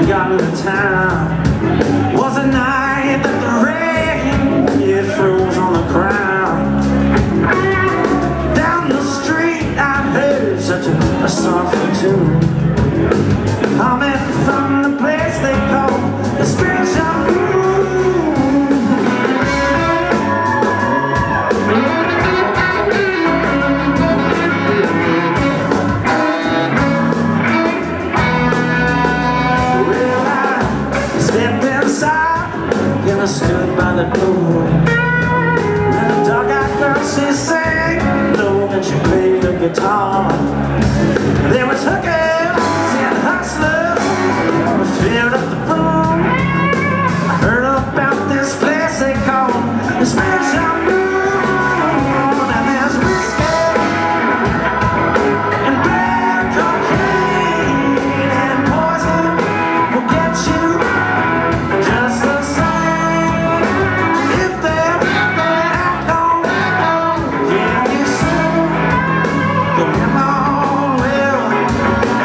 and got to town. Was a night that the rain, it froze on the ground. Down the street I heard such a soft tune, coming from the place they call the spiritual stood by the door. And the dark-eyed girl, she sang low and she played the guitar. There was hookers and hustlers on the field of the boom. I heard about this place they call the Spiritual Moon. Come on, Will.